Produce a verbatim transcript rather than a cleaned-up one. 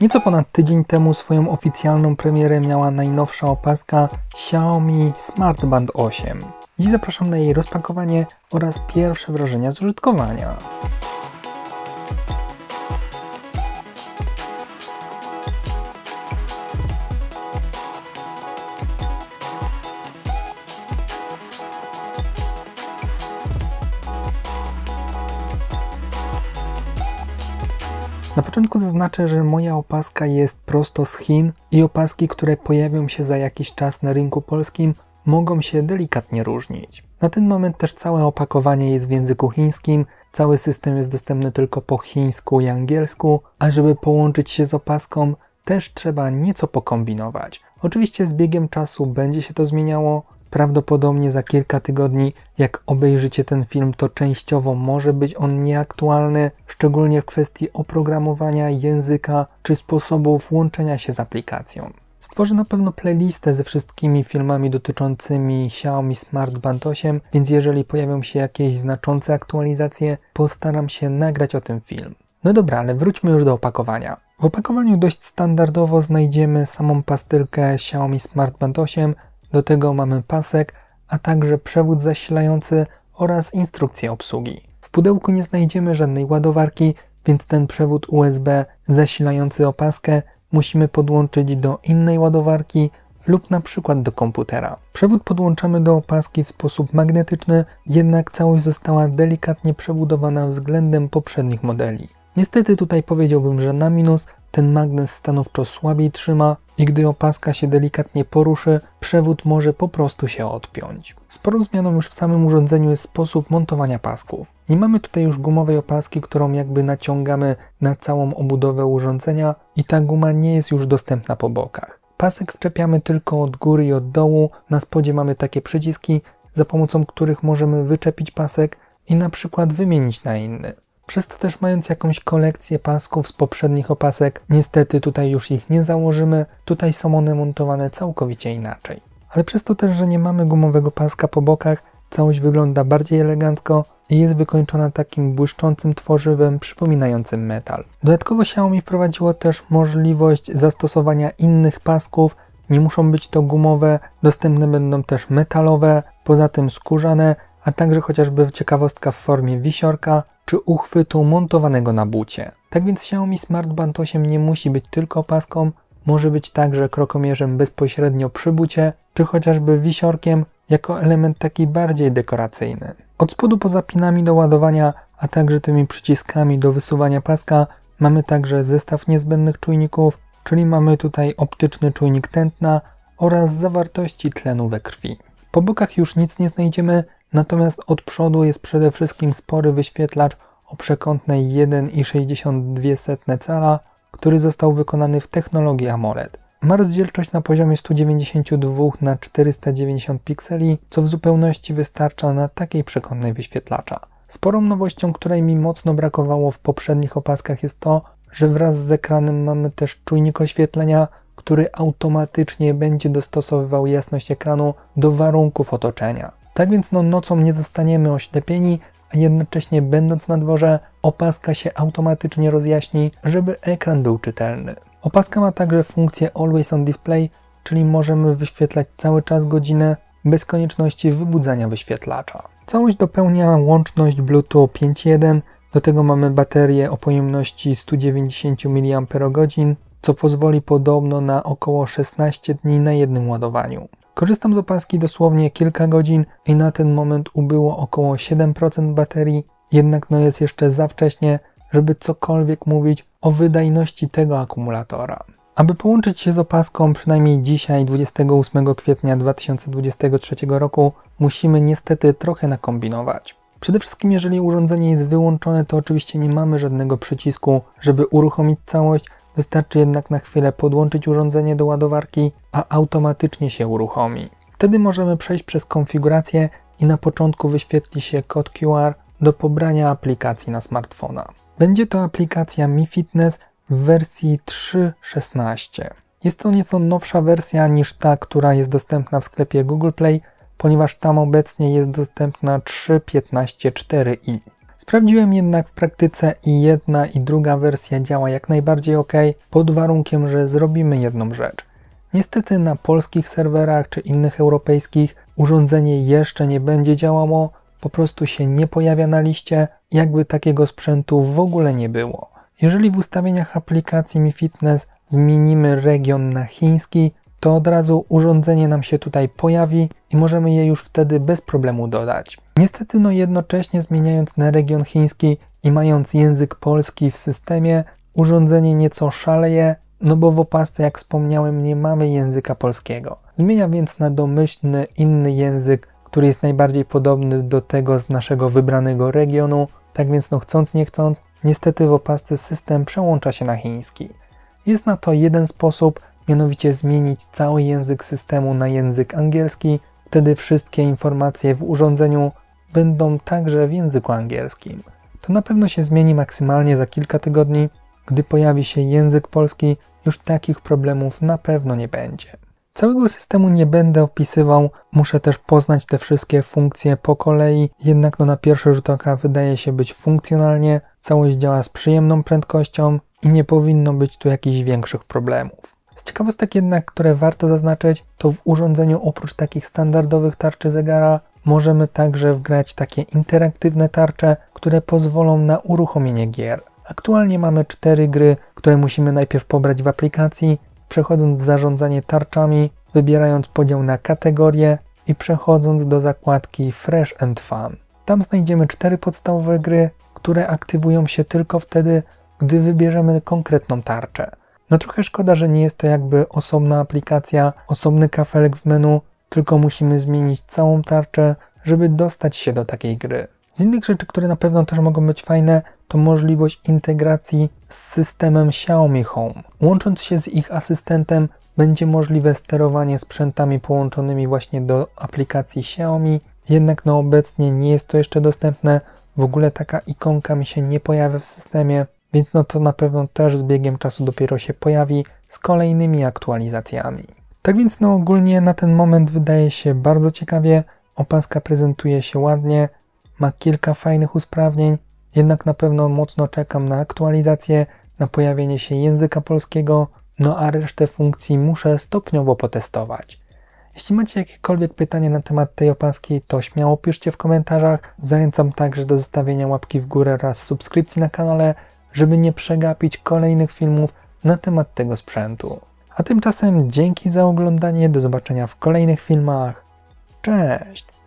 Nieco ponad tydzień temu swoją oficjalną premierę miała najnowsza opaska Xiaomi Smart Band osiem. Dziś zapraszam na jej rozpakowanie oraz pierwsze wrażenia z użytkowania. Na początku zaznaczę, że moja opaska jest prosto z Chin i opaski, które pojawią się za jakiś czas na rynku polskim, mogą się delikatnie różnić. Na ten moment też całe opakowanie jest w języku chińskim, cały system jest dostępny tylko po chińsku i angielsku, a żeby połączyć się z opaską, też trzeba nieco pokombinować. Oczywiście z biegiem czasu będzie się to zmieniało. Prawdopodobnie za kilka tygodni, jak obejrzycie ten film, to częściowo może być on nieaktualny, szczególnie w kwestii oprogramowania, języka czy sposobów łączenia się z aplikacją. Stworzę na pewno playlistę ze wszystkimi filmami dotyczącymi Xiaomi Smart Band osiem, więc jeżeli pojawią się jakieś znaczące aktualizacje, postaram się nagrać o tym film. No dobra, ale wróćmy już do opakowania. W opakowaniu dość standardowo znajdziemy samą pastylkę Xiaomi Smart Band osiem, do tego mamy pasek, a także przewód zasilający oraz instrukcję obsługi. W pudełku nie znajdziemy żadnej ładowarki, więc ten przewód U S B zasilający opaskę musimy podłączyć do innej ładowarki lub na przykład do komputera. Przewód podłączamy do opaski w sposób magnetyczny, jednak całość została delikatnie przebudowana względem poprzednich modeli. Niestety tutaj powiedziałbym, że na minus ten magnes stanowczo słabiej trzyma i gdy opaska się delikatnie poruszy, przewód może po prostu się odpiąć. Sporą zmianą już w samym urządzeniu jest sposób montowania pasków. Nie mamy tutaj już gumowej opaski, którą jakby naciągamy na całą obudowę urządzenia i ta guma nie jest już dostępna po bokach. Pasek wczepiamy tylko od góry i od dołu, na spodzie mamy takie przyciski, za pomocą których możemy wyczepić pasek i na przykład wymienić na inny. Przez to też mając jakąś kolekcję pasków z poprzednich opasek, niestety tutaj już ich nie założymy, tutaj są one montowane całkowicie inaczej. Ale przez to też, że nie mamy gumowego paska po bokach, całość wygląda bardziej elegancko i jest wykończona takim błyszczącym tworzywem przypominającym metal. Dodatkowo Xiaomi wprowadziło też możliwość zastosowania innych pasków, nie muszą być to gumowe, dostępne będą też metalowe, poza tym skórzane, a także chociażby ciekawostka w formie wisiorka czy uchwytu montowanego na bucie. Tak więc Xiaomi Smart Band osiem nie musi być tylko opaską, może być także krokomierzem bezpośrednio przy bucie, czy chociażby wisiorkiem jako element taki bardziej dekoracyjny. Od spodu poza pinami do ładowania, a także tymi przyciskami do wysuwania paska mamy także zestaw niezbędnych czujników, czyli mamy tutaj optyczny czujnik tętna oraz zawartości tlenu we krwi. Po bokach już nic nie znajdziemy, natomiast od przodu jest przede wszystkim spory wyświetlacz o przekątnej jeden przecinek sześćdziesiąt dwa cala, który został wykonany w technologii AMOLED. Ma rozdzielczość na poziomie sto dziewięćdziesiąt dwa na czterysta dziewięćdziesiąt pikseli, co w zupełności wystarcza na takiej przekątnej wyświetlacza. Sporą nowością, której mi mocno brakowało w poprzednich opaskach, jest to, że wraz z ekranem mamy też czujnik oświetlenia, który automatycznie będzie dostosowywał jasność ekranu do warunków otoczenia. Tak więc no, nocą nie zostaniemy oślepieni, a jednocześnie będąc na dworze opaska się automatycznie rozjaśni, żeby ekran był czytelny. Opaska ma także funkcję Always on Display, czyli możemy wyświetlać cały czas godzinę bez konieczności wybudzania wyświetlacza. Całość dopełnia łączność Bluetooth pięć kropka jeden, do tego mamy baterię o pojemności sto dziewięćdziesiąt miliamperów, co pozwoli podobno na około szesnaście dni na jednym ładowaniu. Korzystam z opaski dosłownie kilka godzin i na ten moment ubyło około siedem procent baterii, jednak no jest jeszcze za wcześnie, żeby cokolwiek mówić o wydajności tego akumulatora. Aby połączyć się z opaską przynajmniej dzisiaj, dwudziestego ósmego kwietnia dwa tysiące dwudziestego trzeciego roku, musimy niestety trochę nakombinować. Przede wszystkim jeżeli urządzenie jest wyłączone, to oczywiście nie mamy żadnego przycisku, żeby uruchomić całość. Wystarczy jednak na chwilę podłączyć urządzenie do ładowarki, a automatycznie się uruchomi. Wtedy możemy przejść przez konfigurację i na początku wyświetli się kod Q R do pobrania aplikacji na smartfona. Będzie to aplikacja Mi Fitness w wersji trzy kropka szesnaście. Jest to nieco nowsza wersja niż ta, która jest dostępna w sklepie Google Play, ponieważ tam obecnie jest dostępna trzy kropka piętnaście cztery i. Sprawdziłem jednak w praktyce i jedna i druga wersja działa jak najbardziej ok, pod warunkiem, że zrobimy jedną rzecz. Niestety na polskich serwerach czy innych europejskich urządzenie jeszcze nie będzie działało, po prostu się nie pojawia na liście, jakby takiego sprzętu w ogóle nie było. Jeżeli w ustawieniach aplikacji Mi Fitness zmienimy region na chiński, to od razu urządzenie nam się tutaj pojawi i możemy je już wtedy bez problemu dodać. Niestety no jednocześnie zmieniając na region chiński i mając język polski w systemie, urządzenie nieco szaleje, no bo w opasce, jak wspomniałem, nie mamy języka polskiego. Zmienia więc na domyślny inny język, który jest najbardziej podobny do tego z naszego wybranego regionu. Tak więc no chcąc nie chcąc, niestety w opasce system przełącza się na chiński. Jest na to jeden sposób, mianowicie zmienić cały język systemu na język angielski, wtedy wszystkie informacje w urządzeniu będą także w języku angielskim. To na pewno się zmieni maksymalnie za kilka tygodni, gdy pojawi się język polski, już takich problemów na pewno nie będzie. Całego systemu nie będę opisywał, muszę też poznać te wszystkie funkcje po kolei, jednak no na pierwszy rzut oka wydaje się być funkcjonalnie, całość działa z przyjemną prędkością i nie powinno być tu jakichś większych problemów. Z ciekawostek jednak, które warto zaznaczyć, to w urządzeniu oprócz takich standardowych tarczy zegara możemy także wgrać takie interaktywne tarcze, które pozwolą na uruchomienie gier. Aktualnie mamy cztery gry, które musimy najpierw pobrać w aplikacji, przechodząc w zarządzanie tarczami, wybierając podział na kategorie i przechodząc do zakładki Fresh and Fun. Tam znajdziemy cztery podstawowe gry, które aktywują się tylko wtedy, gdy wybierzemy konkretną tarczę. No trochę szkoda, że nie jest to jakby osobna aplikacja, osobny kafelek w menu, tylko musimy zmienić całą tarczę, żeby dostać się do takiej gry. Z innych rzeczy, które na pewno też mogą być fajne, to możliwość integracji z systemem Xiaomi Home. Łącząc się z ich asystentem, będzie możliwe sterowanie sprzętami połączonymi właśnie do aplikacji Xiaomi, jednak no obecnie nie jest to jeszcze dostępne, w ogóle taka ikonka mi się nie pojawia w systemie, więc no to na pewno też z biegiem czasu dopiero się pojawi z kolejnymi aktualizacjami. Tak więc no ogólnie na ten moment wydaje się bardzo ciekawie, opaska prezentuje się ładnie, ma kilka fajnych usprawnień, jednak na pewno mocno czekam na aktualizację, na pojawienie się języka polskiego, no a resztę funkcji muszę stopniowo potestować. Jeśli macie jakiekolwiek pytanie na temat tej opaski, to śmiało piszcie w komentarzach. Zachęcam także do zostawienia łapki w górę oraz subskrypcji na kanale, żeby nie przegapić kolejnych filmów na temat tego sprzętu. A tymczasem dzięki za oglądanie, do zobaczenia w kolejnych filmach. Cześć!